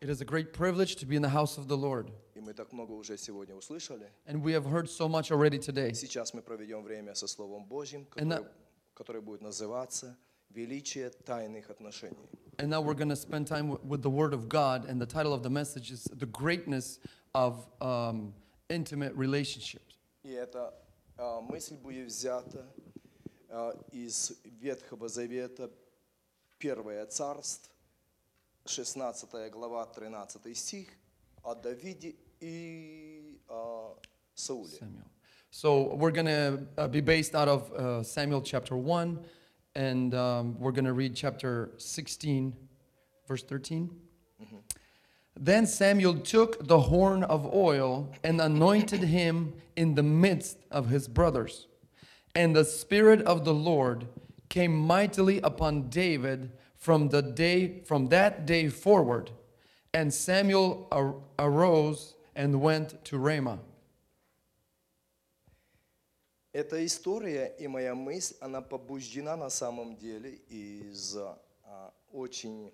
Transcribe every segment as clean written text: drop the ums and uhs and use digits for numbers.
It is a great privilege to be in the house of the Lord. And we have heard so much already today. And now we're going to spend time with the Word of God, and the title of the message is The Greatness of Intimate Relationships. Мысль будет взята из Ветхого Завета, 1 Царств, 16 глава, 13 стих, о Давиде и Сауле. So we're going to be based out of Samuel chapter 1, and we're going to read chapter 16, verse 13. Mm-hmm. Then Samuel took the horn of oil and anointed him in the midst of his brothers. And the Spirit of the Lord came mightily upon David from that day forward. And Samuel arose and went to Ramah. Эта история и моя мысль, она побуждена на самом деле из очень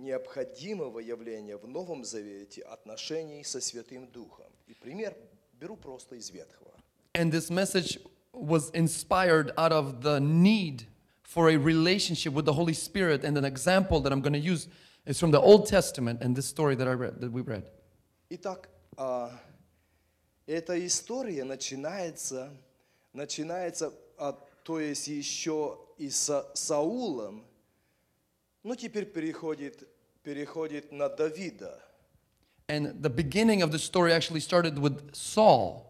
необходимого явления в Новом Завете отношений со Святым Духом. И пример беру просто из Ветхого. And this message was inspired out of the need for a relationship with the Holy Spirit, and an example that I'm going to use is from the Old Testament and this story that we read. Итак, эта история начинается, то есть еще и с Саулом. Но теперь переходит на Давида. And the beginning of the story actually started with Saul,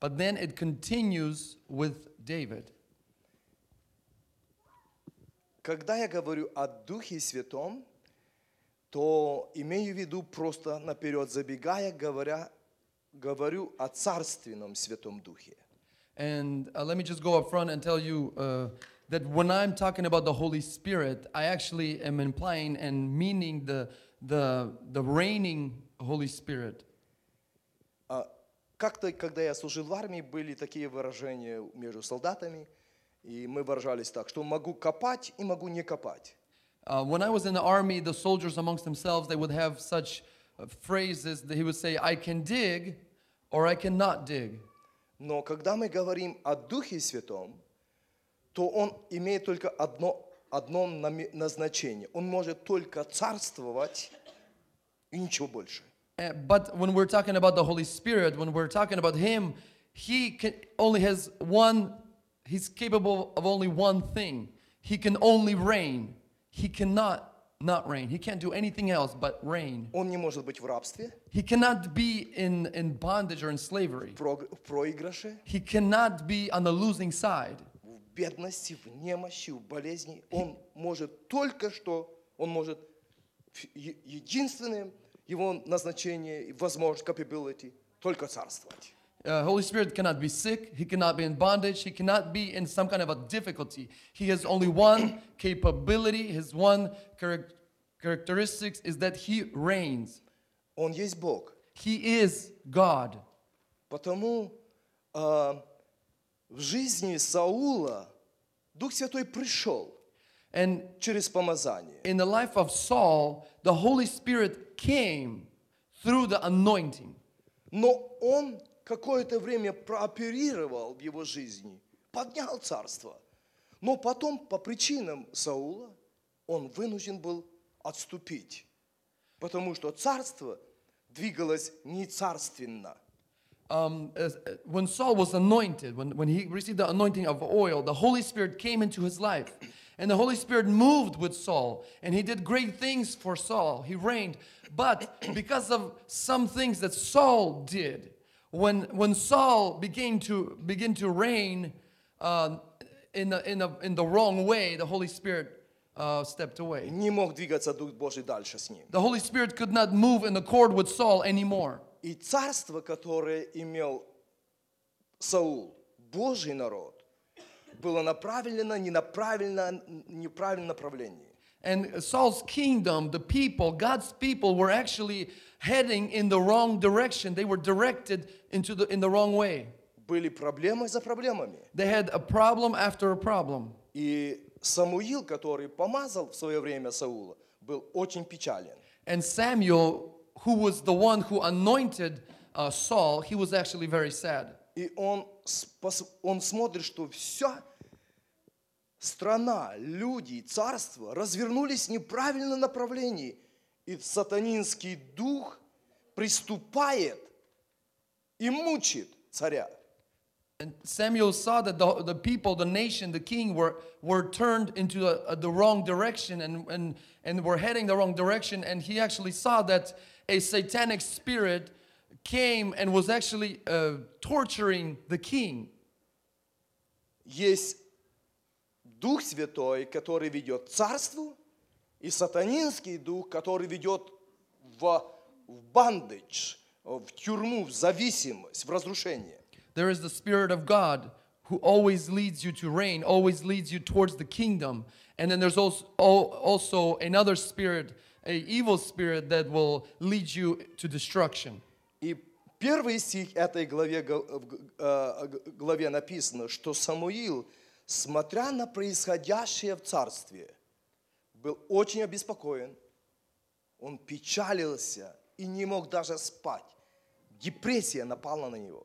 but then it continues with David. Когда я говорю о Духе Святом, то имею в виду, просто наперед забегая, говорю о Царственном Святом Духе. And let me just go up front and tell you that when I'm talking about the Holy Spirit, I actually am implying and meaning the reigning Holy Spirit. Как-то, когда я служил в армии, были такие выражения между солдатами, и мы выражались так, что могу копать и могу не копать. When I was in the army, the soldiers amongst themselves, they would have such phrases that he would say, I can dig or I cannot dig. Но когда мы говорим о Духе Святом, то он имеет только одно назначение. Он может только царствовать и ничего больше. But when we're talking about the Holy Spirit, when we're talking about Him, He's capable of only one thing. He can only reign. He cannot not reign. He can't do anything else but reign. Он не может быть в рабстве. He cannot be in bondage or in slavery. В проигрыше. He cannot be on the losing side. В бедности, в немощи, в болезни, он может только что, он может единственным его назначение, возможность, capability, только царствовать. Holy Spirit cannot be sick, he cannot be in bondage, he cannot be in some kind of a difficulty. He has only one capability, his one characteristics is that he reigns. Он есть Бог. He is God. Потому в жизни Саула Дух Святой пришел через помазание. In the life of Saul, the Holy Spirit came through the anointing. Но он какое-то время прооперировал в его жизни, поднял царство. Но потом по причинам Саула он вынужден был отступить, потому что царство двигалось нецарственно. When Saul was anointed, when he received the anointing of oil, the Holy Spirit came into his life. And the Holy Spirit moved with Saul. And he did great things for Saul. He reigned. But because of some things that Saul did, when Saul began to reign in the wrong way, the Holy Spirit stepped away. Не мог двигаться Дух Божий дальше с ним. The Holy Spirit could not move in accord with Saul anymore. И царство, которое имел Саул, Божий народ, было направлено неправильно направлении. And Saul's kingdom, the people, God's people, were actually heading in the wrong direction. They were directed in the wrong way. Были проблемы за проблемами. They had a problem after a problem. И Самуил, который помазал в свое время Саула, был очень печален. And Samuel, who was the one who anointed Saul, he was actually very sad. И он смотрит, что вся страна, люди, царство развернулись в неправильном направлении, и сатанинский дух приступает и мучит царя. And Samuel saw that the people, the nation, the king were turned into the wrong direction and were heading the wrong direction, and he actually saw that a satanic spirit came and was actually torturing the king. Есть Дух Святой, который ведет к царству, и сатанинский дух, который ведет в bondage, в тюрьму, в зависимость, в разрушение. There is the Spirit of God who always leads you to reign, always leads you towards the kingdom. And then there's also another spirit, an evil spirit that will lead you to destruction. И первый стих этой главе написано, что Самуил, смотря на происходящее в царстве, был очень обеспокоен, он печалился и не мог даже спать. Депрессия напала на него.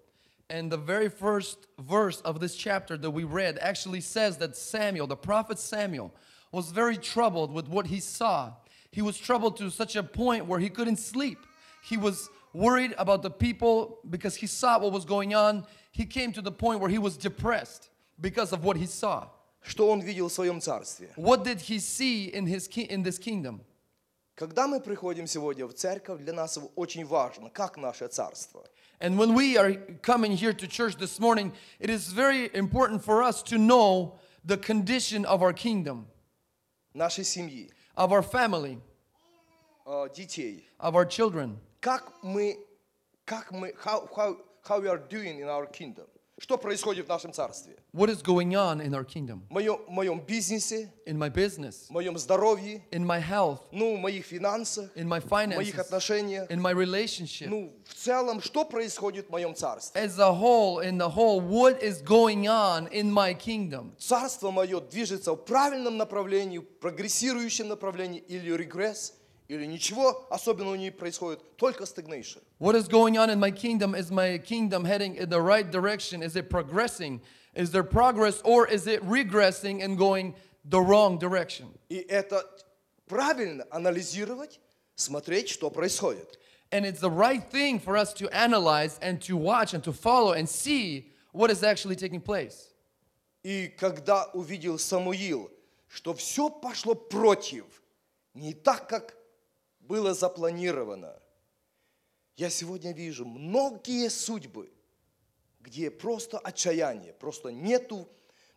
And the very first verse of this chapter that we read actually says that Samuel, the prophet Samuel, was very troubled with what he saw. He was troubled to such a point where he couldn't sleep. He was worried about the people because he saw what was going on. He came to the point where he was depressed because of what he saw. Что он видел в своем царстве? What did he see in this kingdom? Когда мы приходим сегодня в церковь, для нас очень важно, как наше царство. And when we are coming here to church this morning, it is very important for us to know the condition of our kingdom, нашей семьи, of our family, детей, of our children. How we are doing in our kingdom? Что происходит в нашем царстве? What is going on in our kingdom? В моем бизнесе, in my business, в моем здоровье, in my health, в моих финансах, in my finances, в моих отношениях, in my relationship. В целом, что происходит в моем царстве? As a whole, in the whole, what is going on in my kingdom? Царство мое движется в правильном направлении, прогрессирующем направлении, или регресс, или ничего особенного не происходит, только stagnation. What is going on in my kingdom? Is my kingdom heading in the right direction? Is it progressing? Is there progress, or is it regressing and going the wrong direction? И это правильно анализировать, смотреть, что происходит. And it's the right thing for us to analyze and to watch and to follow and see what is actually taking place. И когда увидел Самуил, что все пошло против, не так, как было запланировано. Я сегодня вижу многие судьбы, где просто отчаяние, просто нету,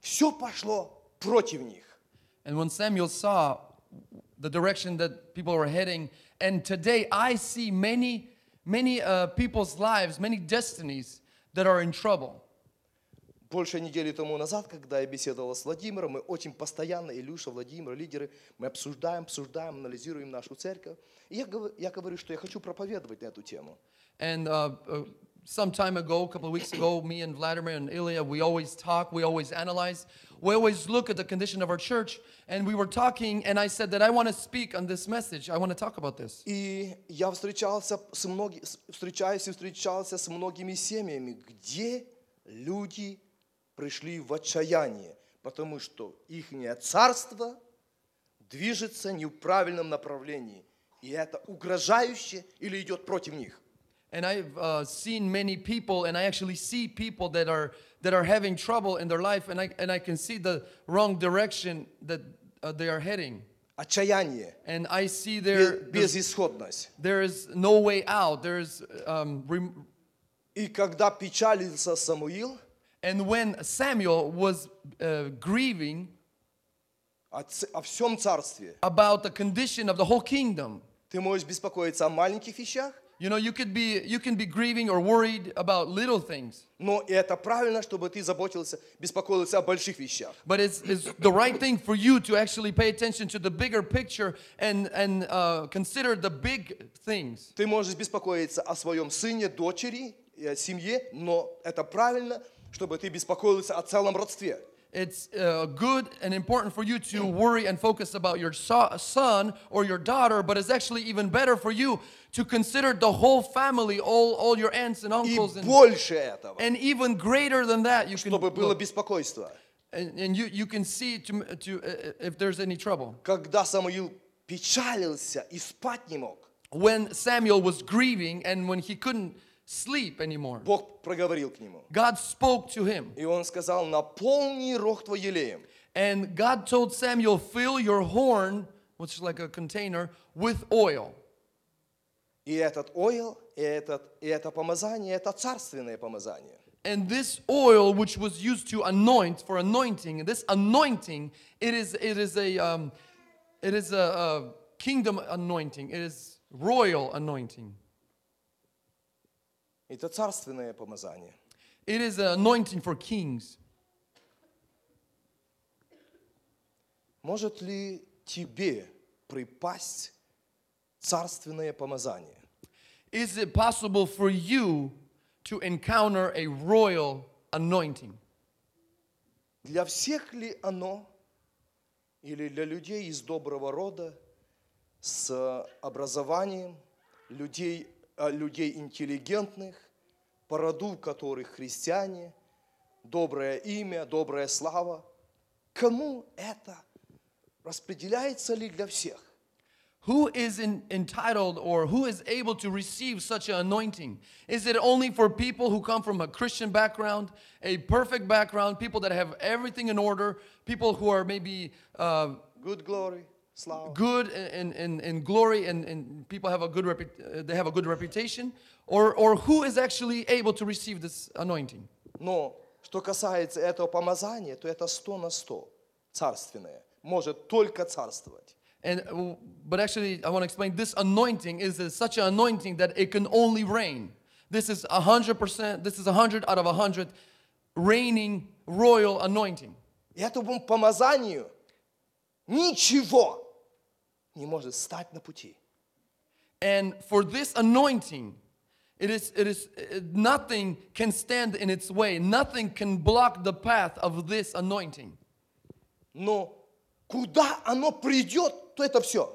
все пошло против них. And when Samuel saw the direction that people were heading, and today I see many people's lives, many destinies that are in trouble. Больше недели тому назад, когда я беседовал с Владимиром, мы очень постоянно, Илюша, Владимир, лидеры, мы обсуждаем, анализируем нашу церковь. И я говорю, что я хочу проповедовать на эту тему. And some time ago, a couple of weeks ago, me and Vladimir and Ilya, we always talk, we always analyze, we always look at the condition of our church, and we were talking, and I said that I want to speak on this message, I want to talk about this. И я встречаюсь с многими семьями, где люди пришли в отчаяние, потому что их царство движется не в правильном направлении, и это угрожающе или идет против них. And I've seen many people, and I actually see people that are having trouble in their life, and I can see the wrong direction that they are heading. Отчаяние. And I see безысходность. There is no way out. There is И когда печалился Самуил, and when Samuel was grieving о всем царстве, about the condition of the whole kingdom, ты можешь беспокоиться о маленьких вещах. You can be grieving or worried about little things. Но это правильно, чтобы ты беспокоился о больших вещах. But it's the right thing for you to actually pay attention to the bigger picture and consider the big things. Ты можешь беспокоиться о своем сыне, дочери, семье, но это правильно, чтобы ты беспокоился о целом родстве. it's good and important for you to worry and focus about your son or your daughter, but it's actually even better for you to consider the whole family, all your aunts and uncles. И больше этого. And even greater than that, you can look. And you can see if there's any trouble. Когда Самуил печалился и спать не мог. When Samuel was grieving and when he couldn't sleep anymore, Бог проговорил к нему. God spoke to him. И он сказал: наполни рог твой елеем. And God told Samuel, fill your horn, which is like a container, with oil. И этот oil, и это помазание, это царственное помазание. And this oil, which was used to anoint for anointing, this anointing, it is a kingdom anointing. It is royal anointing. Это царственное помазание. It is an anointing for kings. Может ли тебе припасть царственное помазание? Is it possible for you to encounter a royal anointing? Для всех ли оно, или для людей из доброго рода, с образованием, людей интеллигентных, по роду которых христиане, доброе имя, добрая слава. Кому это? Распределяется ли для всех? Who is entitled or who is able to receive such an anointing? Is it only for people who come from a Christian background, a perfect background, people that have everything in order, people who are maybe good glory? Good and glory, and people have a good reputation, or who is actually able to receive this anointing? Но что касается этого помазания, то это 100% царственное, может только царствовать. And but actually, I want to explain this anointing is such an anointing that it can only reign. This is 100%. This is 100 out of 100 reigning royal anointing. И этому помазанию ничего не может стать на пути. And for this anointing, nothing can stand in its way. Nothing can block the path of this anointing. Но куда оно придет, то это все.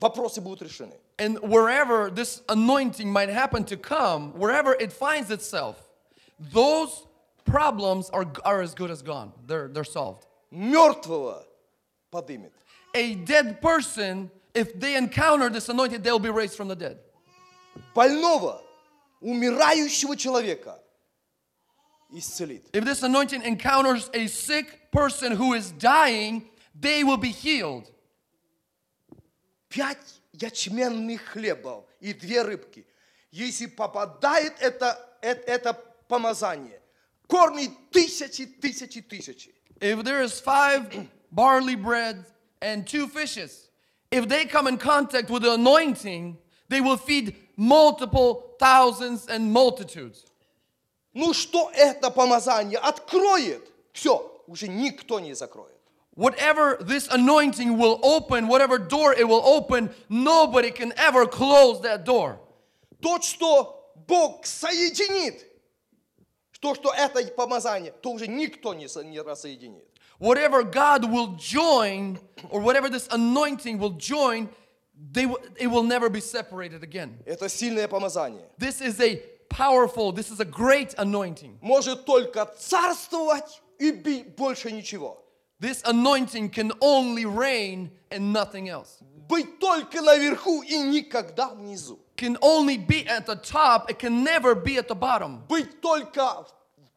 Вопросы будут решены. And wherever this anointing might happen to come, wherever it finds itself, those problems are as good as gone. They're solved. Мертвого поднимет. A dead person, if they encounter this anointing, they'll be raised from the dead. Больного, умирающего человека исцелит. If this anointing encounters a sick person who is dying, they will be healed. 5 ячменных хлебов и 2 рыбки. Если попадает это помазание, кормит тысячи. If there is 5 barley bread and 2 fishes. If they come in contact with the anointing, they will feed multiple thousands and multitudes. Ну что это помазание откроет? Все, уже никто не закроет. Whatever this anointing will open, whatever door it will open, nobody can ever close that door. То, что Бог соединит, то, что это помазание, то уже никто не рассоединит. Whatever God will join, or whatever this anointing will join, it will never be separated again. Это сильное помазание. This is a powerful, this is a great anointing. Может только царствовать и больше ничего. This anointing can only reign and nothing else. Быть только наверху и никогда внизу. Can only be at the top, it can never be at the bottom. Быть только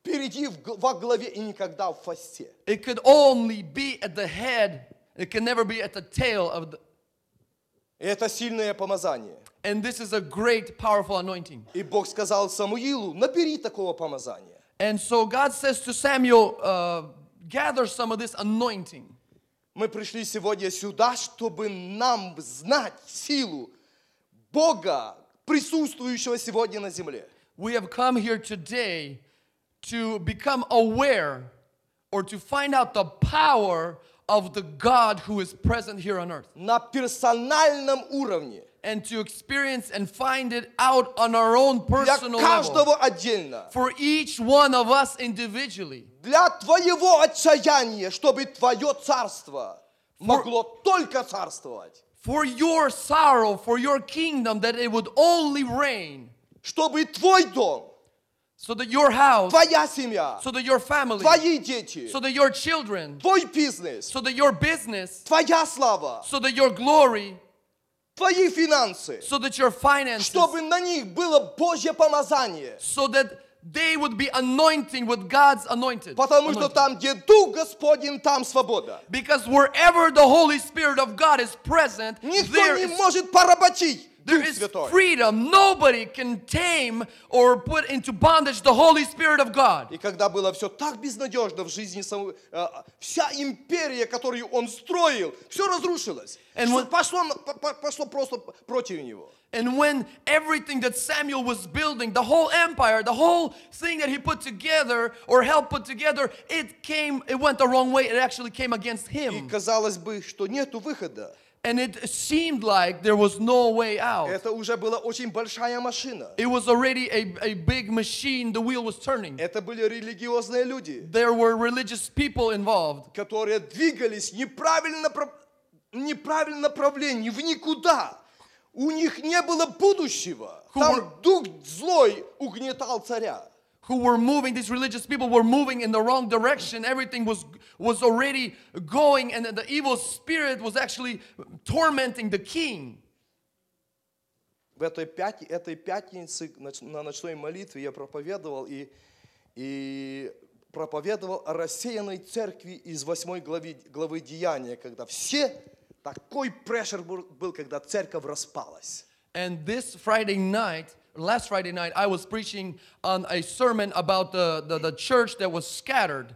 впереди во главе и никогда в хвосте. It could only be at the head. It can never be at the tail of the. Это сильное помазание. And this is a great, powerful anointing. И Бог сказал Самуилу: набери такого помазания. And so God says to Samuel, gather some of this anointing. Мы пришли сегодня сюда, чтобы нам знать силу Бога, присутствующего сегодня на земле. We have come here today to become aware or to find out the power of the God who is present here on earth. На персональном уровне. And to experience and find it out on our own personal level. For each one of us individually. Для твоего отчаяния, чтобы твое царство могло только царствовать. For your sorrow, for your kingdom, that it would only reign. Чтобы твой дом, so that your house, твоя семья, so that your family, твои дети, so that your children, твой бизнес, so that your business, твоя слава, so that your glory, твои финансы, so that your finances, чтобы на них было Божье помазание, so that they would be anointing with God's anointed. Потому что там, где Дух Господень, там свобода. Because wherever the Holy Spirit of God is present, никто не может поработить. There is freedom. Nobody can tame or put into bondage the Holy Spirit of God. И когда было все так безнадежно в жизни, вся империя, которую он строил, все разрушилось. Пошло просто против него. And when everything that Samuel was building, the whole empire, the whole thing that he put together or helped put together, it went the wrong way. It actually came against him. И казалось бы, что нету выхода. And it seemed like there was no way out. Это уже была очень большая машина. It was already a big machine. The wheel was turning. Это были религиозные люди. There were religious people involved. Которые двигались неправильном направлении, в никуда. У них не было будущего. Там дух злой угнетал царя. Who were moving, these religious people were moving in the wrong direction. Everything was already going, and the evil spirit was actually tormenting the king. В этой пятнице на ночной молитве я проповедовал и проповедовал о рассеянной церкви из 8 главы Деяния, когда такой прессер был, когда церковь распалась. And this Friday night, last Friday night, I was preaching on a sermon about the church that was scattered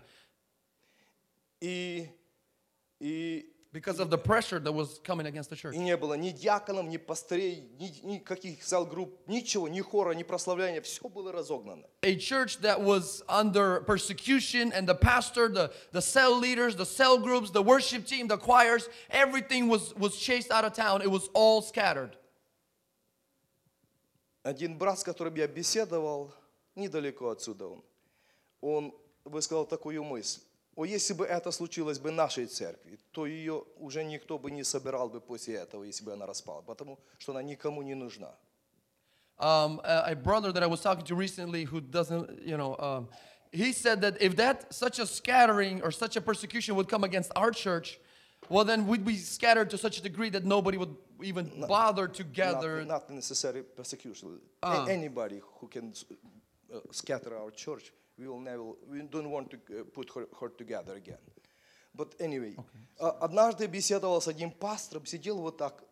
because of the pressure that was coming against the church. И не было ни диаконов, ни пастырей, никаких зал-групп, ничего, ни хора, ни прославления, все было разогнано. A church that was under persecution, and the pastor, the cell leaders, the cell groups, the worship team, the choirs, everything was chased out of town. It was all scattered. Один брат, с которым я беседовал, недалеко отсюда он высказал такую мысль. О, если бы это случилось бы в нашей церкви, то ее уже никто бы не собирал бы после этого, если бы она распала, потому что она никому не нужна. A brother that I was talking to recently who doesn't, he said that if such a scattering or such a persecution would come against our church, well, then we'd be scattered to such a degree that nobody would even bother to gather. Not necessarily persecution. Anybody who can scatter our church, we don't want to put her together again. But anyway, однажды беседовал с одним пастором, сидел вот так,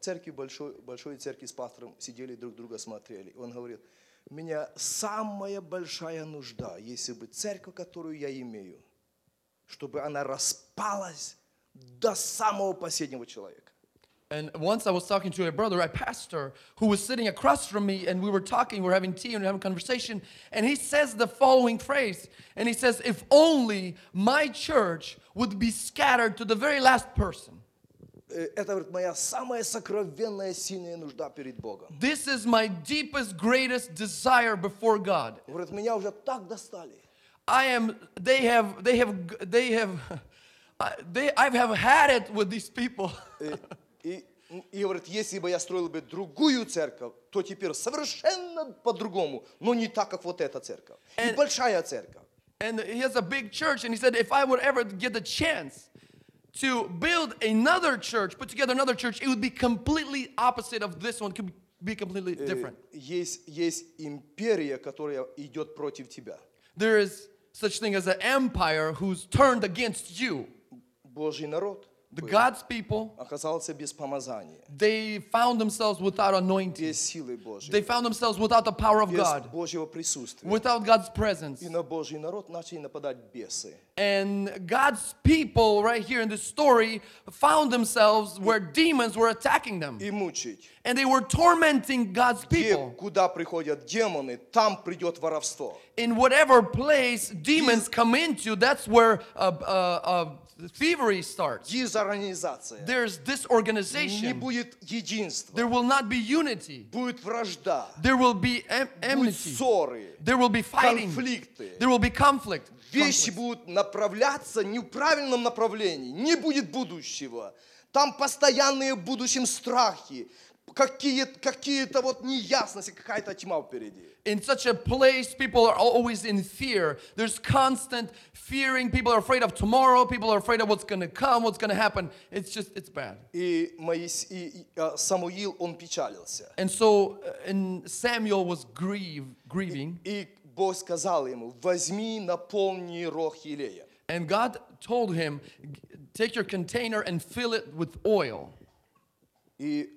церкви большой церкви с пастором, сидели друг друга смотрели. Он говорит, у меня самая большая нужда, если бы церковь, которую я имею, чтобы она распалась до самого последнего человека. And once I was talking to a brother, a pastor, who was sitting across from me, and we were talking, we were having tea, and we were having a conversation, and he says the following phrase, and he says, if only my church would be scattered to the very last person. Это моя самая сокровенная сильная нужда перед Богом. This is my deepest, greatest desire before God. Говорит, меня уже так достали. I have had it with these people. И говорит, если бы я строил бы другую церковь, то теперь совершенно по-другому, но не так, как вот эта церковь. И большая церковь. And he has a big church, and he said, if I would ever get the chance to build another church, put together another church, it would be completely opposite of this one. It could be completely different. Есть империя, которая идет против тебя. There is such thing as an empire who's turned against you. Божий народ. The God's people, they found themselves without anointing. They found themselves without the power of God, without God's presence. And God's people, right here in this story, found themselves where demons were attacking them. And they were tormenting God's people. In whatever place demons come into, that's where thievery starts. Дезорганизация. There's disorganization. Не будет единства. There will not be unity. Будет вражда. There will be enmity. Будут ссоры. There will be fighting. Конфликты. There will be conflict. Вещи будут направляться не в правильном направлении. Не будет будущего. Там постоянные в будущем страхи. Какие-то вот неясности, какая-то тьма впереди. In such a place, people are always in fear. There's constant fearing. People are afraid of tomorrow. People are afraid of what's going to come, what's going to happen. It's just, it's bad. Самуил, он печалился. And so, Samuel was grieving. И Бог сказал ему, возьми, наполни рог елея. And God told him, take your container and fill it with oil. И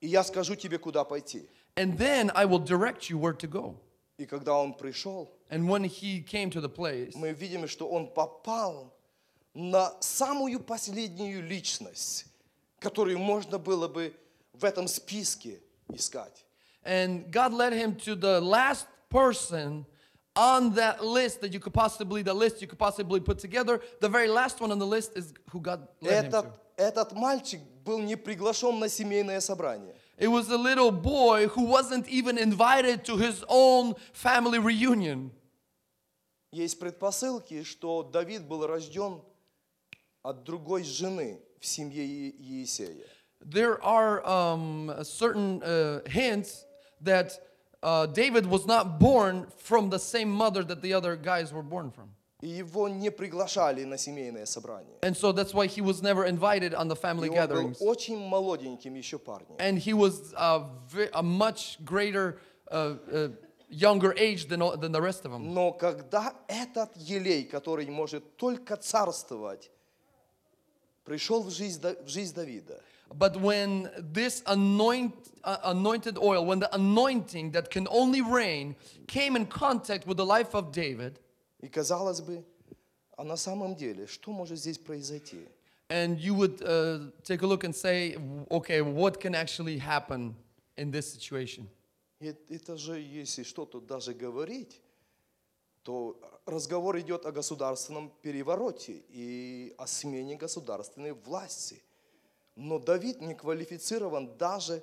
я скажу тебе, куда пойти. And then I will direct you where to go. И когда он пришел, and when he came to the place, мы видим, что он попал на самую последнюю личность, которую можно было бы в этом списке искать. And God led him to the last person on that list that you could possibly, the list you could possibly put together. The very last one on the list is who God led him to. Этот мальчик был не приглашен на семейное собрание. It was a little boy who wasn't even invited to his own family reunion. Есть предпосылки, что Давид был рожден от другой жены в семье Иессея. There are certain hints that David was not born from the same mother that the other guys were born from. И его не приглашали на семейное собрание. And so that's why he was never invited on the family gatherings. Он был очень молоденьким еще парнем. And he was a much greater, younger age than the rest of them. Но когда этот елей, который может только царствовать, пришел в жизнь Давида. But when this anointed oil, when the anointing that can only reign came in contact with the life of David. И казалось бы, а на самом деле, что может здесь произойти? And you would take a look and say, okay, what can actually happen in this situation? Это же, если что-то даже говорить, то разговор идет о государственном перевороте и о смене государственной власти. Но Давид не квалифицирован даже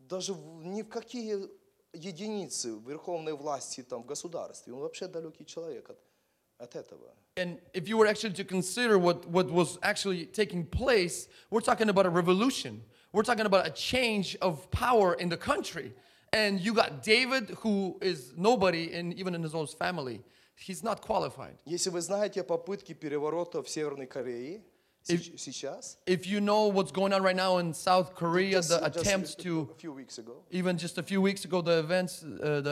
ни в какие единицы верховной власти там в государстве. Он вообще далекий человек от этого. And if you were actually to consider what was actually taking place, we're talking about a revolution. We're talking about a change of power in the country. And you got David, who is nobody, and even in his own family, he's not qualified. Если вы знаете попытки переворота в Северной Корее сейчас, if you know what's going on right now in South Korea, the attempts to, even just a few weeks ago, the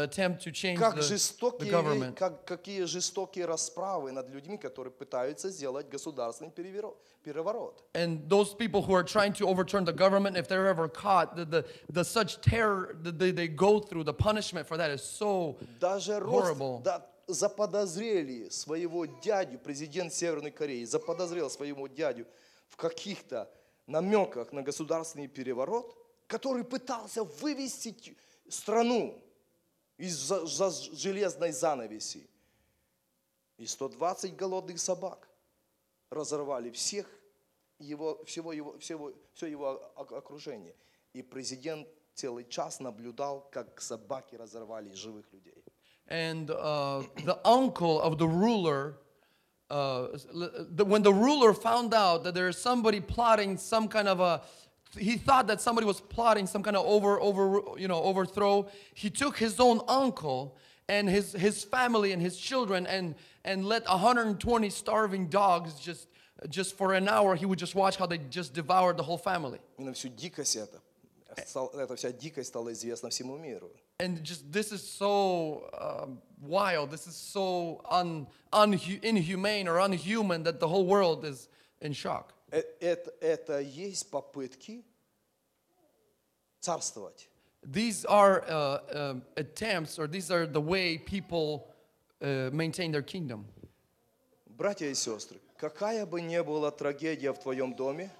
attempt to change the government. Какие жестокие расправы над людьми, которые пытаются сделать государственный переворот. And those people who are trying to overturn the government, if they're ever caught, the such terror that they go through, the punishment for that is so horrible. Заподозрели своего дядю, президент Северной Кореи, заподозрел своего дядю в каких-то намеках на государственный переворот, который пытался вывести страну из-за железной занавеси. И 120 голодных собак разорвали все его окружение. И президент целый час наблюдал, как собаки разорвали живых людей. And the uncle of the ruler, when the ruler found out that there is somebody plotting some kind of he thought that somebody was plotting some kind of overthrow. He took his own uncle and his family and his children and let 120 starving dogs just for an hour. He would just watch how they just devoured the whole family. Эта вся дикость стала известна всему миру. And just this is so wild. This is so inhumane or unhuman that the whole world is in shock. Это есть попытки царствовать. These are attempts, or these are the way people maintain their kingdom. Братья и сестры, какая бы ни была трагедия в твоем доме,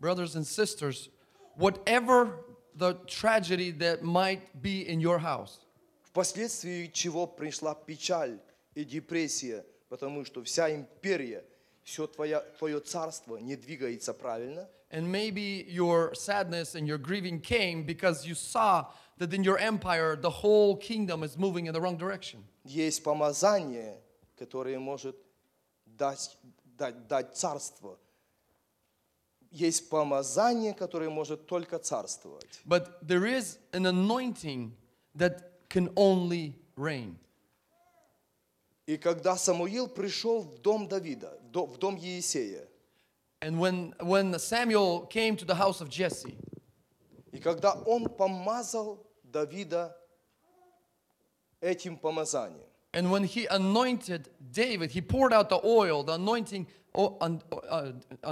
brothers and sisters, whatever the tragedy that might be in your house, впоследствии чего пришла печаль и депрессия потому что вся империя, все твое царство не двигается правильно. And maybe your sadness and your grieving came because you saw that in your empire the whole kingdom is moving in the wrong direction. Есть помазание, которое может дать царство. Есть помазание, которое может только царствовать. But there is an anointing that can only reign. И когда Самуил пришел в дом Давида, в дом Иессея. And when Samuel came to the house of Jesse. И когда он помазал Давида этим помазанием. And when he anointed David, he poured out the oil, the anointing on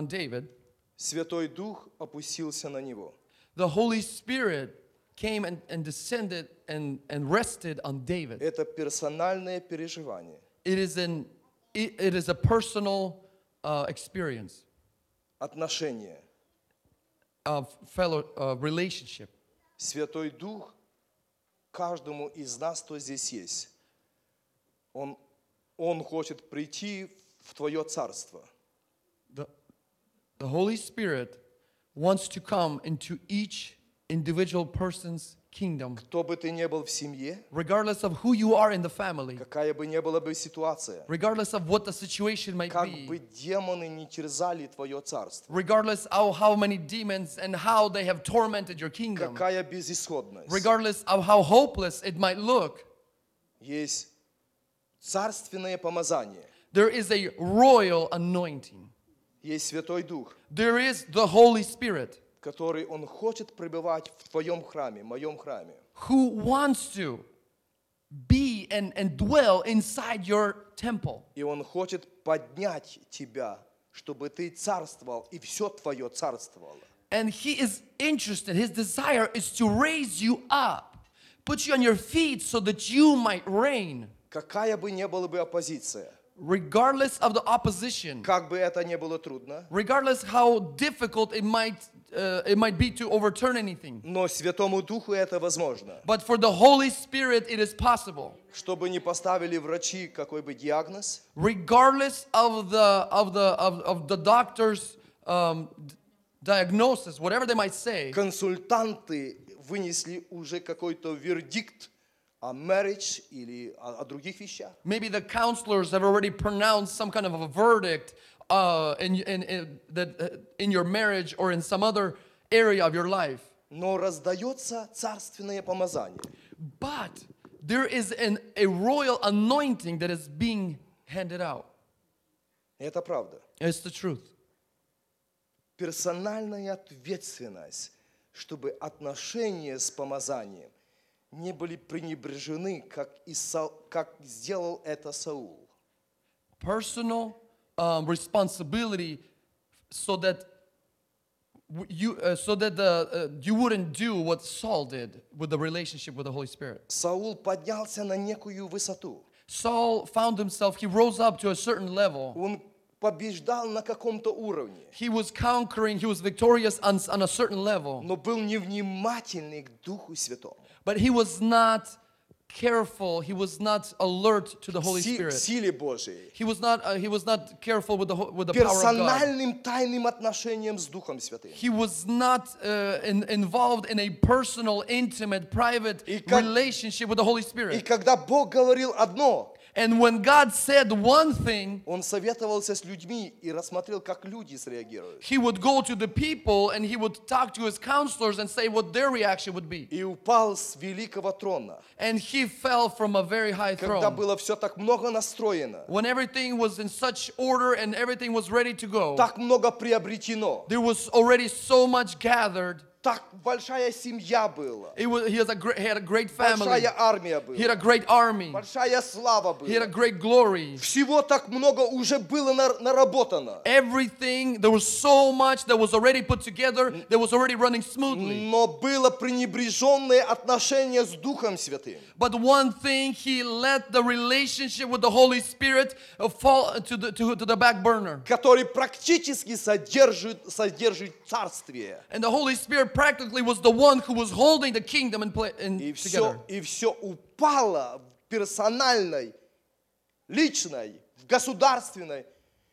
David. Святой Дух опустился на него. The Holy Spirit came and descended and rested on David. Это персональное переживание. It is a personal experience. Отношение. Relationship. Святой Дух каждому из нас, кто здесь есть, он хочет прийти в твое царство. The Holy Spirit wants to come into each individual person's kingdom. Кто бы ты ни был в семье, regardless of who you are in the family, какая бы ни была бы ситуация, regardless of what the situation might как be, бы демоны не терзали твое царство, regardless of how many demons and how they have tormented your kingdom, какая безысходность, regardless of how hopeless it might look, есть царственное помазание. There is a royal anointing. Есть Святой Дух. There is the Holy Spirit, который он хочет пребывать в твоем храме, в моем храме. Who wants to be and dwell inside your temple. И он хочет поднять тебя, чтобы ты царствовал и все твое царствовало. And he is interested. His desire is to raise you up, put you on your feet, so that you might reign. Какая бы ни была бы оппозиция. Regardless of the opposition, как бы это ни было трудно, regardless how difficult it might be to overturn anything, но Святому Духу это возможно. But for the Holy Spirit it is possible. Чтобы не поставили врачи какой бы диагноз, regardless of the doctor's diagnosis, whatever they might say, консультанты вынесли уже какой-то вердикт о marriage или о других вещах. Maybe the counselors have already pronounced some kind of a verdict in your marriage or in some other area of your life. Но раздаётся царственное помазание. But there is a royal anointing that is being handed out. Это правда. It's the truth. Персональная ответственность, чтобы отношения с помазанием не были пренебрежены, как сделал это Саул. Personal responsibility, so that you wouldn't do what Saul did with the relationship with the Holy Spirit. Саул поднялся на некую высоту. Saul found himself, he rose up to a certain level. Он побеждал на каком-то уровне. He was conquering, he was victorious on a certain level. Но был невнимательный к Духу Святому. But he was not careful. He was not alert to the Holy Spirit. He was not careful with the power of God. He was not involved in a personal, intimate, private relationship with the Holy Spirit. And when God said one thing, he would go to the people and he would talk to his counselors and say what their reaction would be. And he fell from a very high throne. When everything was in such order and everything was ready to go, there was already so much gathered. Так большая семья была. He had a great family. Большая армия была. He had a great army. Большая слава была. He had a great glory. Всего так много уже было наработано. Everything, there was so much that was already put together, that was already running smoothly. Но было пренебреженное отношение с Духом Святым. But one thing, he let the relationship with the Holy Spirit fall to the back burner. Который практически содержит царствие. And the Holy Spirit practically was the one who was holding the kingdom together. И все упало в персональной, личной, в государственной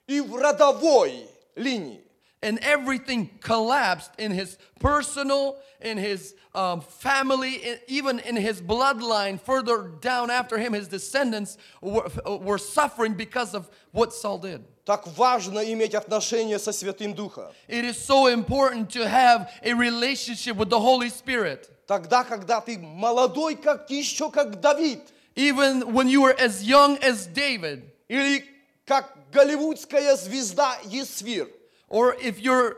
и в родовой линии. And everything collapsed in his personal, in his family, even in his bloodline. Further down after him, his descendants were suffering because of what Saul did. Так важно иметь отношения со Святым Духом. It is so important to have a relationship with the Holy Spirit. Тогда, когда ты молодой, как еще как Давид. Even when you were as young as David. Или как голливудская звезда Есфир. Or if you're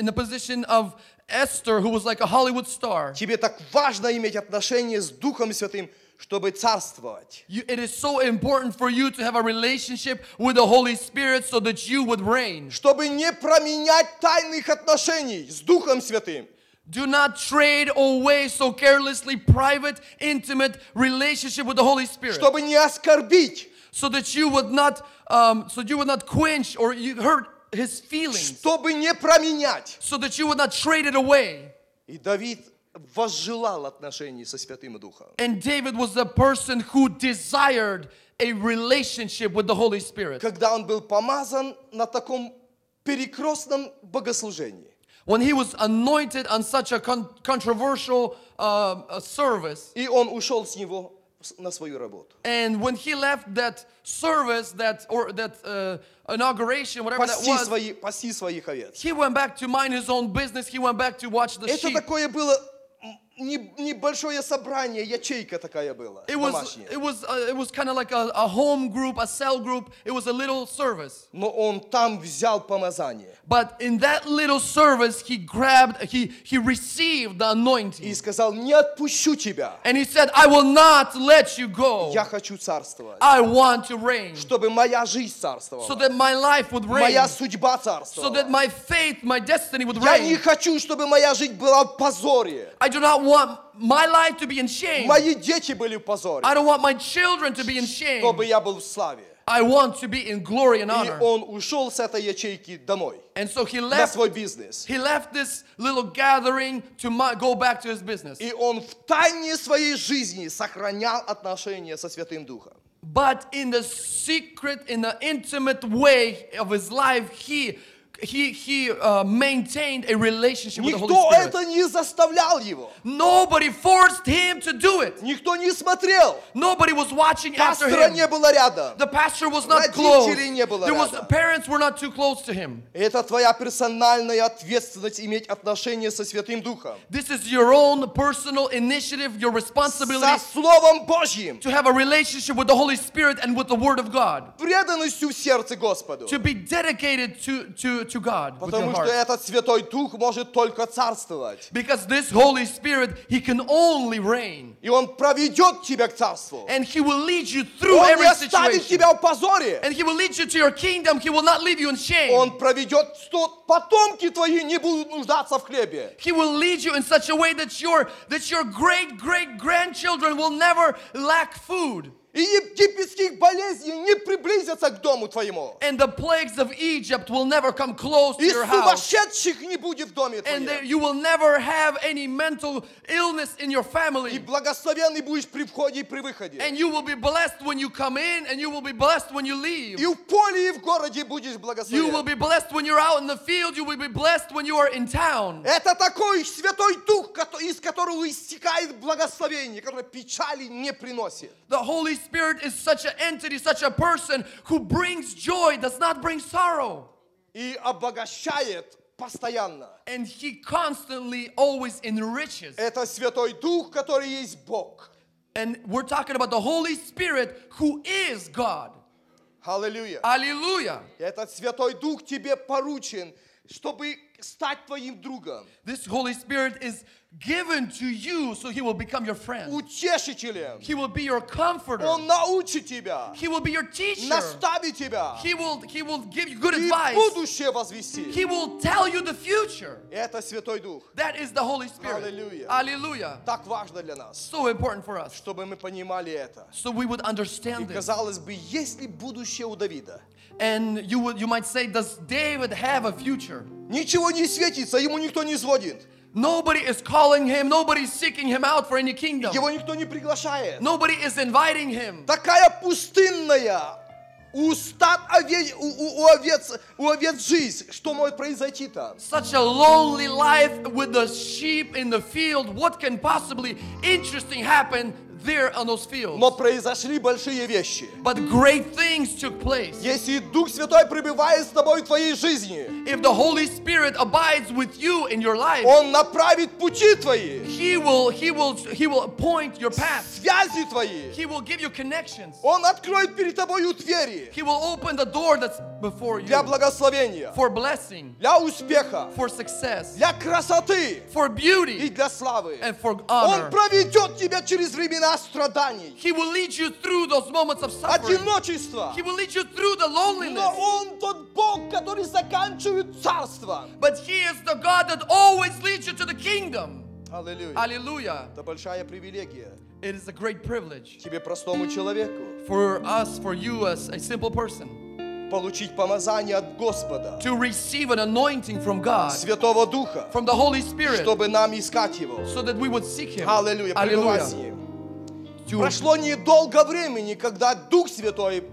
in the position of Esther, who was like a Hollywood star. Тебе так важно иметь отношения с Духом Святым, чтобы царствовать. It is so important for you to have a relationship with the Holy Spirit so that you would reign. Чтобы не променять тайных отношений с Духом Святым. Do not trade away so carelessly private, intimate relationship with the Holy Spirit. Чтобы не оскорбить. So that you would not, quench or you hurt his feelings, чтобы не променять. So that you would not trade it away. И Давид возжелал отношений со Святым Духом. And David was the person who desired a relationship with the Holy Spirit. Когда он был помазан на таком перекрестном богослужении. When he was anointed on such a controversial service. И он ушел с него на свою работу. And when he left that service, that inauguration, whatever that was, пасти своих овец. He went back to mind his own business. He went back to watch the sheep. Это такое было небольшое собрание, ячейка такая была. It was kind of like a home group, a cell group. It was a little service. Но он там взял помазание. But in that little service, he received the anointing. И сказал: не отпущу тебя. And he said, I will not let you go. Я хочу царствовать. I want to reign. Чтобы моя жизнь царствовала. So that my life would reign. Моя судьба царствовала. So that my faith, my destiny would reign. Я не хочу, чтобы моя жизнь была в позоре. I do not want my life to be in shame. Мои дети были в позоре. I don't want my children to be in shame. Чтобы я был в славе. I want to be in glory and honor. И он ушел с этой ячейки домой. And so he left. На свой бизнес. He left this little gathering to go back to his business. И он в тайне своей жизни сохранял отношения со Святым Духом. But in the secret, in the intimate way of his life, he maintained a relationship with the Holy Spirit. Никто это не заставлял его. Nobody forced him to do it. Никто не смотрел. Nobody was watching after him. Не было рядом. The pastor was not close. The parents were not too close to him. Это твоя персональная ответственность иметь отношения со Святым Духом. This is your own personal initiative, your responsibility. Со Словом Божьим. To have a relationship with the Holy Spirit and with the Word of God. Преданностью в сердце Господу. To be dedicated to God. Потому что этот Святой Дух может только царствовать. Because this Holy Spirit, he can only reign. И он проведет тебя к царству. And he will lead you through every situation. Он не оставит тебя в позоре. And he will lead you to your kingdom. He will not leave you in shame. Он проведет, что потомки твои не будут нуждаться в хлебе. He will lead you in such a way that your great-great-grandchildren will never lack food. И египетских болезней не приблизятся к дому твоему. And the plagues of Egypt will never come close to your house. И сумасшедших не будет в доме твоем. And you will never have any mental illness in your family. И благословенный будешь при входе и при выходе. And you will be blessed when you come in, and you will be blessed when you leave. И в поле и в городе будешь благословен. You will be blessed when you're out in the field. You will be blessed when you are in town. Это такой Святой Дух, из которого истекает благословение, которое печали не приносит. The Holy Spirit is such an entity, such a person who brings joy, does not bring sorrow. И обогащает постоянно. And he constantly always enriches. Это Святой Дух, который есть Бог. And we're talking about the Holy Spirit who is God. Hallelujah. Hallelujah. Этот Святой Дух тебе поручен, чтобы стать твоим другом. This Holy Spirit is given to you, so he will become your friend. Утешителем. He will be your comforter. Он научит тебя. He will be your teacher. Наставит тебя. He will give you good advice. И будущее возвести. He will tell you the future. Это Святой Дух. That is the Holy Spirit. Hallelujah. Hallelujah. Так важно для нас. So important for us. Чтобы мы понимали это. So we would understand it. И казалось бы, есть ли будущее у Давида? And you might say, does David have a future? Ничего не светится, ему никто не звонит. Nobody is calling him. Nobody is seeking him out for any kingdom. Его никто не приглашает. Nobody is inviting him. Такая пустынная у стад овец, у овец жизнь. Что может произойти-то? Such a lonely life with the sheep in the field. What can possibly interesting happen there on those fields? Но произошли большие вещи. But great things took place. Если Дух Святой пребывает с тобой в твоей жизни, if the Holy Spirit abides with you in your life, Он направит пути твои. He will point your path. Связи твои. He will give you connections. Он откроет перед тобою двери. He will open the door that's before you. Для благословения. For blessing. Для успеха. For success. Для красоты. For beauty. И для славы. And for honor. Он проведет тебя через времена страданий. He will lead you through those moments of suffering. Одиночество. He will lead you through the loneliness. Но он тот Бог, который заканчивает царство. But He is the God that always leads you to the kingdom. Hallelujah. Hallelujah. Это большая привилегия. It is a great privilege. Тебе, простому человеку. For us, for you as a simple person. Получить помазание от Господа. To receive an anointing from God. Святого Духа. From the Holy Spirit. Чтобы нам искать Его. So that we would seek Him. Hallelujah. Hallelujah. Прошло недолго времени, когда Дух Святой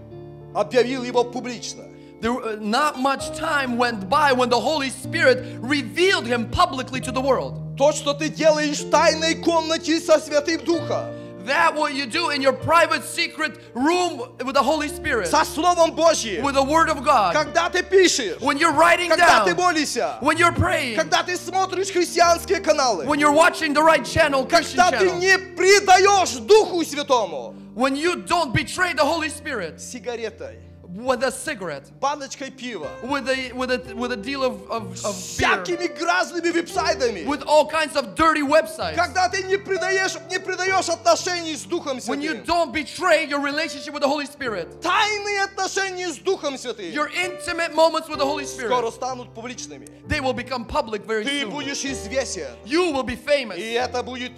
объявил его публично. There, not much time went by when the Holy Spirit revealed him publicly to the world. То, что ты делаешь в тайной комнате со Святым Духом. That what you do in your private secret room with the Holy Spirit. Со Словом Божьим. With the Word of God. Когда ты пишешь. When you're writing down. Когда ты молишься. When you're praying. Когда ты смотришь христианские каналы. When you're watching the right channel, Christian channel. Когда ты не предаешь Духу Святому. When you don't betray the Holy Spirit. Сигаретой. With a cigarette. Баночкой пива. With a deal of всякими грязными вебсайтами. With all kinds of dirty websites. Когда ты не предаешь отношений с Духом Святым. When you don't betray your relationship with the Holy Spirit. Тайные отношения с Духом Святым. Your intimate moments with the Holy Spirit. Скоро станут публичными. They will become public very soon. Ты будешь известен. You will be famous. И это будет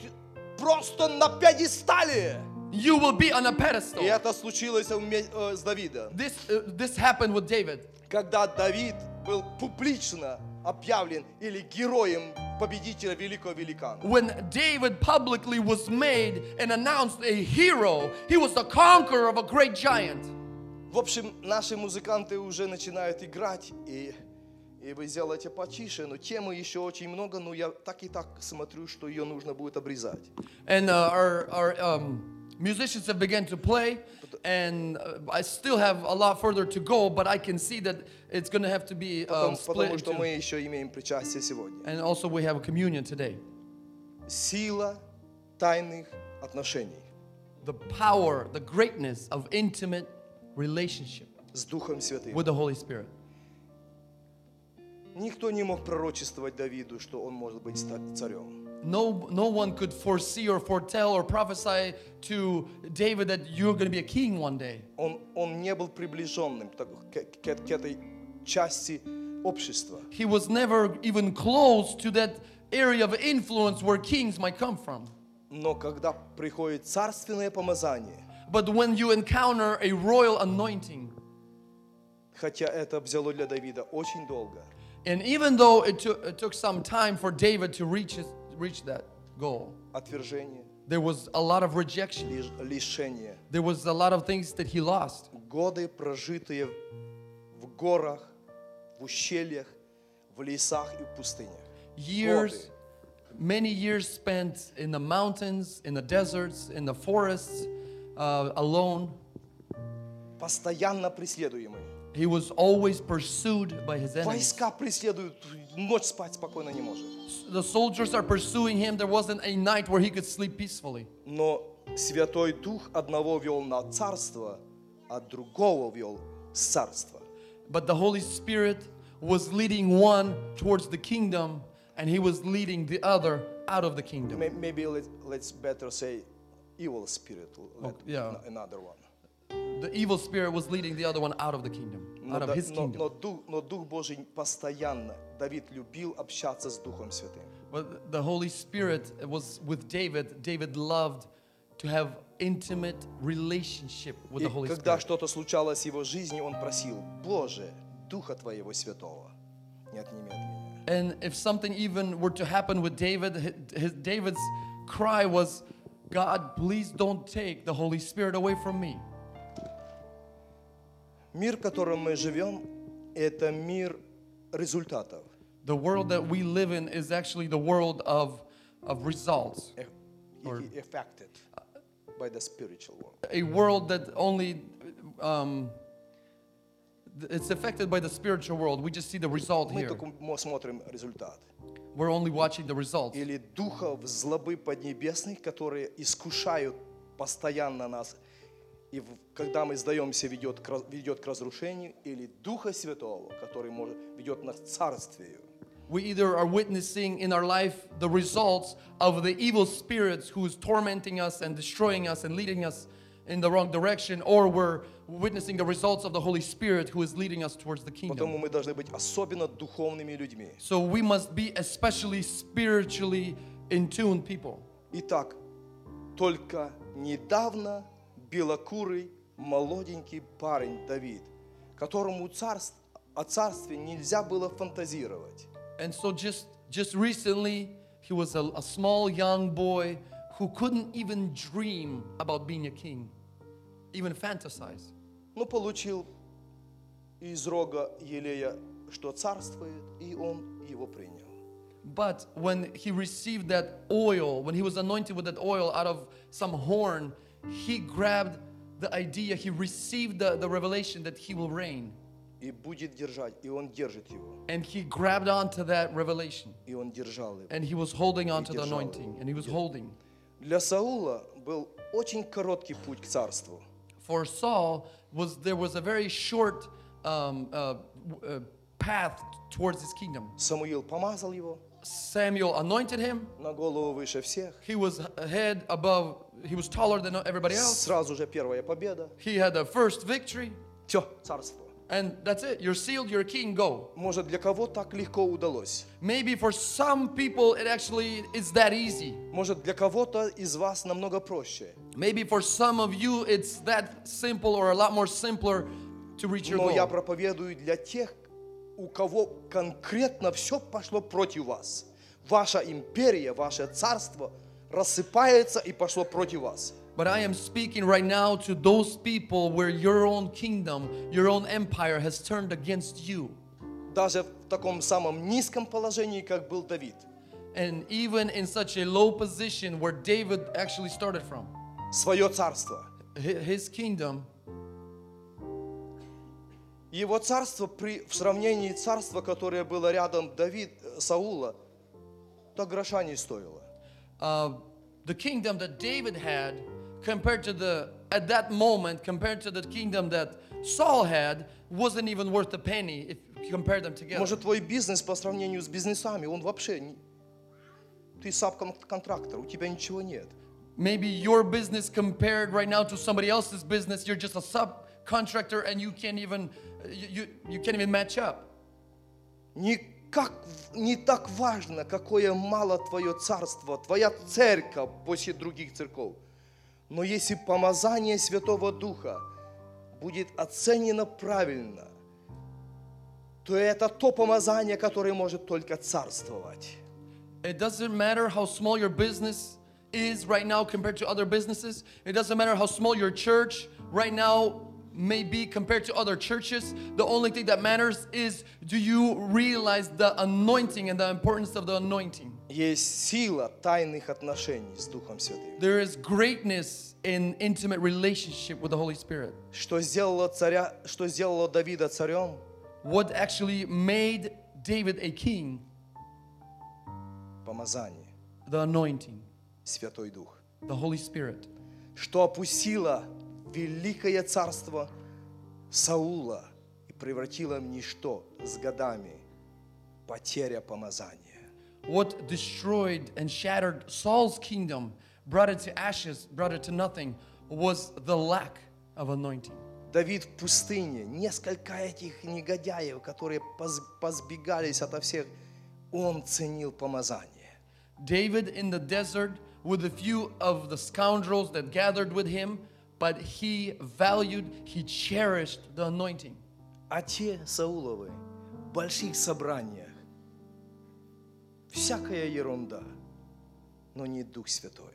просто на пьедестале. You will be on a pedestal. И это случилось с Давидом. This happened with David. Когда Давид был публично объявлен или героем победителя великого великана. When David publicly was made and announced a hero, he was the conqueror of a great giant. В общем, наши музыканты уже начинают играть, и вы сделаете потише, но темы еще очень много, но я так и так смотрю, что ее нужно будет обрезать. And musicians have begun to play, and I still have a lot further to go, but I can see that it's going to have to be split. Потому что мы еще имеем причастие сегодня. And also we have a communion today. Сила тайных отношений. The power, the greatness of intimate relationship с Духом Святым. With the Holy Spirit. Никто не мог пророчествовать Давиду, что он может быть царем. No one could foresee or foretell or prophesy to David that you're going to be a king one day. Он не был приближенным к этой части общества. He was never even close to that area of influence where kings might come from. Но когда приходит царственное помазание, but when you encounter a royal anointing, хотя это взяло для Давида очень долго, and even though it took some time for David to reach that goal. Отвержение. There was a lot of rejection. Лишение. There was a lot of things that he lost. Годы, прожитые в горах, в ущельях, в лесах и в пустынях. Years, many years spent in the mountains, in the deserts, in the forests, alone. Постоянно преследуемый. He was always pursued by his enemies. Войска преследуют, ночь спать спокойно не может. The soldiers are pursuing him. There wasn't a night where he could sleep peacefully. Но Святой Дух одного вел на царство, а другого вел в царство. But the Holy Spirit was leading one towards the kingdom, and he was leading the other out of the kingdom. Maybe let's better say evil spirit, another one. The evil spirit was leading the other one out of the kingdom, out of his kingdom. Но Дух Божий постоянно. Давид любил общаться с Духом Святым. But the Holy Spirit was with David. David loved to have intimate relationship with the Holy Spirit. И когда что-то случалось в его жизни, он просил: Боже, Духа Твоего Святого не отними от меня. And if something even were to happen with David, David's cry was, God, please don't take the Holy Spirit away from me. Мир, в котором мы живем, это мир результатов. The world that we live in is actually the world of results. Affected by the spiritual world. A world that only it's affected by the spiritual world. We just see the result here. Мы смотрим результат. We're only watching the results. Или духов злобы поднебесных, которые искушают постоянно нас. И когда мы сдаемся, ведет к разрушению, или Духа Святого, который ведет нас к царствию. We either are witnessing in our life the results of the evil spirits who is tormenting us and destroying us and leading us in the wrong direction, or we're witnessing the results of the Holy Spirit who is leading us towards the kingdom. Поэтому мы должны быть особенно духовными людьми. So we must be especially spiritually in tune people. Итак, только недавно белокурый молоденький парень Давид, которому о царстве нельзя было фантазировать. And so just recently he was a small young boy who couldn't even dream about being a king, even fantasize. Но получил из рога елея, что царствует, и он его принял. But when he received that oil, when he was anointed with that oil out of some horn, he grabbed the idea, he received the revelation that he will reign. И будет держать, и он держит его. And he grabbed onto that revelation. И он держал его. And he was holding onto the anointing, and he was holding. Для Саула был очень короткий путь к царству. For Saul, there was a very short path towards his kingdom. Самуил помазал его. Samuel anointed him. На голову выше всех. He was head above. He was taller than everybody else. Сразу же первая победа. He had the first victory. Все, царство. And that's it. You're sealed. You're a king. Go. Может, для кого так легко удалось? Maybe for some people it actually is that easy. Может, для кого-то из вас намного проще. Maybe for some of you it's that simple or a lot more simpler to reach your goal. Но я проповедую для тех, у кого конкретно все пошло против вас. Ваша империя, ваше царство рассыпается и пошло против вас. But I am speaking right now to those people where your own kingdom, your own empire has turned against you. Даже в таком самом низком положении, как был Давид. And even in such a low position where David actually started from. Своё царство. His kingdom. Его царство в сравнении царства, которое было рядом Саула, то гроша не стоило. The kingdom that David had compared to the kingdom that Saul had wasn't even worth a penny if you compare them together. Может, твой бизнес по сравнению с бизнесами, он вообще ты сабконтрактор, у тебя ничего нет. Maybe your business compared right now to somebody else's business, you're just a subcontractor and you can't even match up. Не так важно, какое мало твое царство, твоя церковь после других церков. Но если помазание Святого Духа будет оценено правильно, то это то помазание, которое может только царствовать. It doesn't matter how small your business is right now compared to other businesses. It doesn't matter how small your church right now may be compared to other churches. The only thing that matters is, do you realize the anointing and the importance of the anointing? There is greatness in intimate relationship with the Holy Spirit. What actually made David a king? The anointing. The Holy Spirit. Что опустило великое царство Саула и превратило в ничто с годами потеря помазания. What destroyed and shattered Saul's kingdom, brought it to ashes, brought it to nothing, was the lack of anointing. Давид в пустыне, несколько этих негодяев, которые позбегались ото всех, он ценил помазание. David in the desert with a few of the scoundrels that gathered with him, but he valued, he cherished the anointing. А те Сауловы в больших собраниях, всякая ерунда, но не Дух Святой.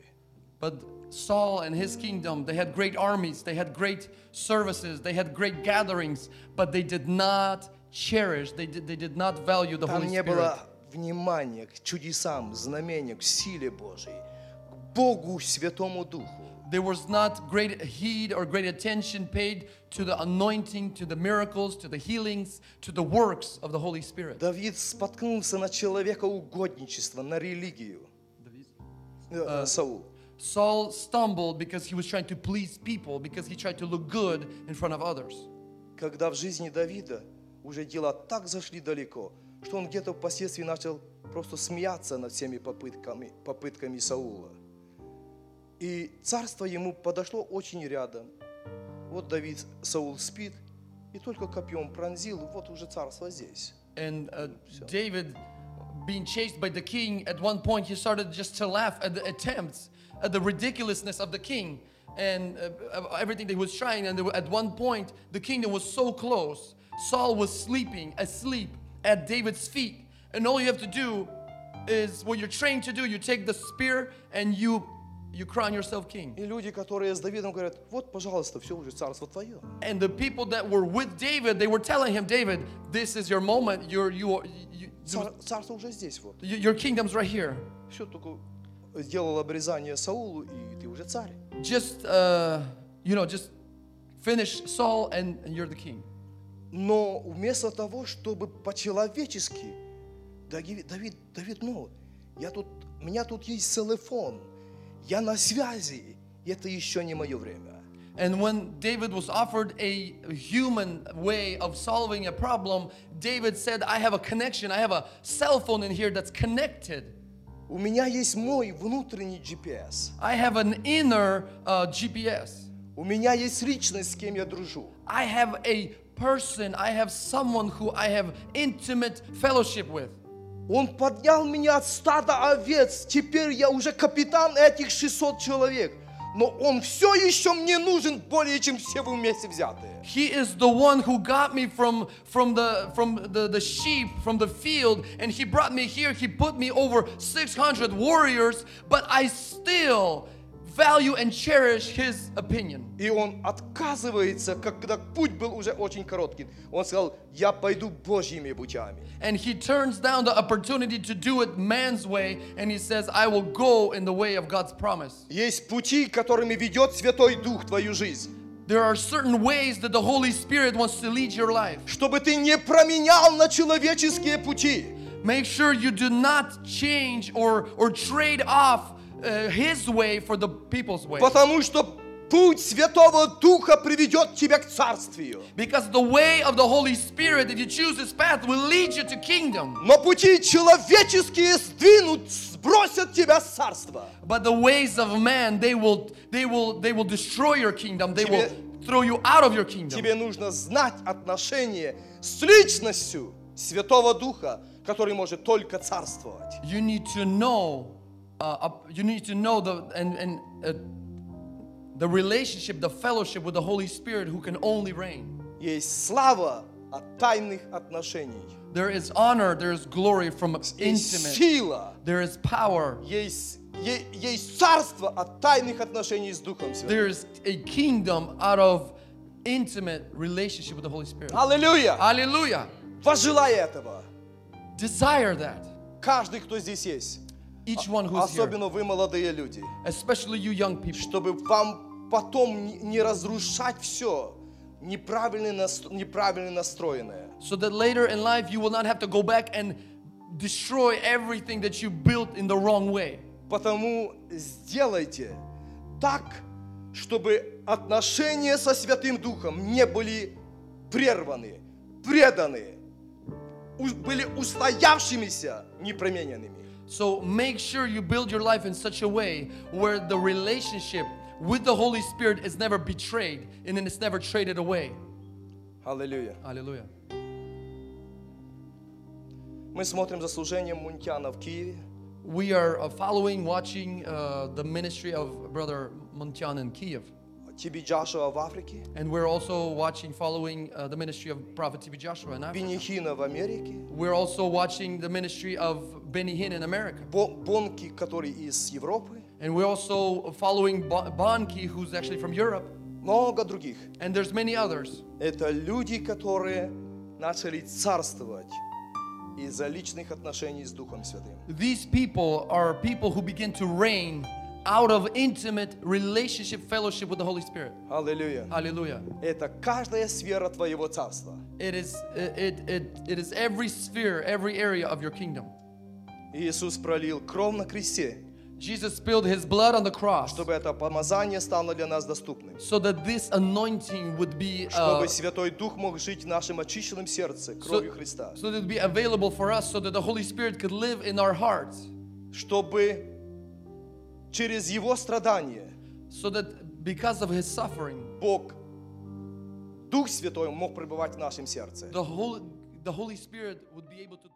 But Saul and his kingdom, they had great armies, they had great services, they had great gatherings, but they did not cherish, they did not value the Holy Spirit. Там не было внимания к чудесам, знамениям, к силе Божьей, к Богу, Святому Духу. There was not great heed or great attention paid to the anointing, to the miracles, to the healings, to the works of the Holy Spirit. Давид споткнулся на человекоугодничество, на религию. Saul stumbled because he was trying to please people, because he tried to look good in front of others. Когда в жизни Давида уже дела так зашли далеко, что он где-то впоследствии начал просто смеяться над всеми попытками Саула. И царство ему подошло очень рядом. Вот Давид, Саул спит, и только копьем пронзил, вот уже царство здесь. And David, being chased by the king, at one point he started just to laugh at the attempts, at the ridiculousness of the king, and everything they was trying. And at one point, the kingdom was so close. Saul was sleeping, asleep at David's feet, and all you have to do is what you're trained to do. You take the spear and you crown yourself king. И люди, которые с Давидом говорят, вот, пожалуйста, все уже царство твое. And the people that were with David, they were telling him, David, this is your moment. Царство уже здесь вот. Your kingdom's right here. Все только сделал обрезание Саулу, и ты уже царь. Just finish Saul, and you're the king. Но вместо того, чтобы по-человечески, Давид, у меня тут есть телефон. Я на связи, это еще не мое время. And when David was offered a human way of solving a problem, David said, I have a connection, I have a cell phone in here that's connected. У меня есть мой внутренний GPS. I have an inner GPS. У меня есть личность, с кем я дружу. I have a person, I have someone who I have intimate fellowship with. Он поднял меня от стада овец. Теперь я уже капитан этих 600 человек. Но он все еще мне нужен более, чем все вы вместе взятые. He is the one who got me from the sheep, from the field, and he brought me here. He put me over 600 warriors, but I still value and cherish his opinion. И он отказывается, когда путь был уже очень короткий. Он сказал, я пойду Божьими путями. And he turns down the opportunity to do it man's way, and he says, I will go in the way of God's promise. Есть пути, которыми ведет Святой Дух твою жизнь. There are certain ways that the Holy Spirit wants to lead your life. Чтобы ты не променял на человеческие пути. Make sure you do not change or trade off His way for the people's way. Потому что путь Святого Духа приведет тебя к царствию. Because the way of the Holy Spirit, if you choose His path, will lead you to kingdom. Но пути человеческие сдвинут, сбросят тебя с царства. But the ways of man, they will destroy your kingdom. They will throw you out of your kingdom. Тебе нужно знать отношение с личностью Святого Духа, который может только царствовать. You need to know. You need to know the relationship, the fellowship with the Holy Spirit who can only reign. Есть слава от тайных отношений. There is honor, there is glory from intimate. Сила. There is power. Есть царство от тайных отношений с Духом Святым. There is a kingdom out of intimate relationship with the Holy Spirit. Hallelujah. Hallelujah. Возжелай этого. Desire that. Каждый, кто здесь есть. Each one who's особенно here, вы молодые люди, especially you young people, чтобы вам потом не разрушать все неправильно настроенное. So that later in life you will not have to go back and destroy everything that you built in the wrong way. Потому сделайте так, чтобы отношения со Святым Духом не были прерваны, преданы, были устоявшимися, непромененными. So make sure you build your life in such a way where the relationship with the Holy Spirit is never betrayed and then it's never traded away. Hallelujah. Hallelujah. We are watching the ministry of Brother Muntian in Kiev. T.B. Joshua в Африке. And we're also following the ministry of Prophet T.B. Joshua in Africa. Benny Hinn в Америке. We're also watching the ministry of Benny Hinn in America. Бо Бонки, который из Европы. And we're also following Bonky, who's actually from Europe. Много других. And there's many others. Это люди, которые начали царствовать из-за личных отношений с Духом Святым. These people are people who begin to reign out of intimate relationship, fellowship with the Holy Spirit. Hallelujah. Hallelujah. Это каждая сфера твоего царства. It is every sphere, every area of your kingdom. Иисус пролил кровь на кресте. Jesus spilled his blood on the cross so that this anointing would be so that it would be available for us, so that the Holy Spirit could live in our hearts, so that because of his suffering the Holy Spirit would be able to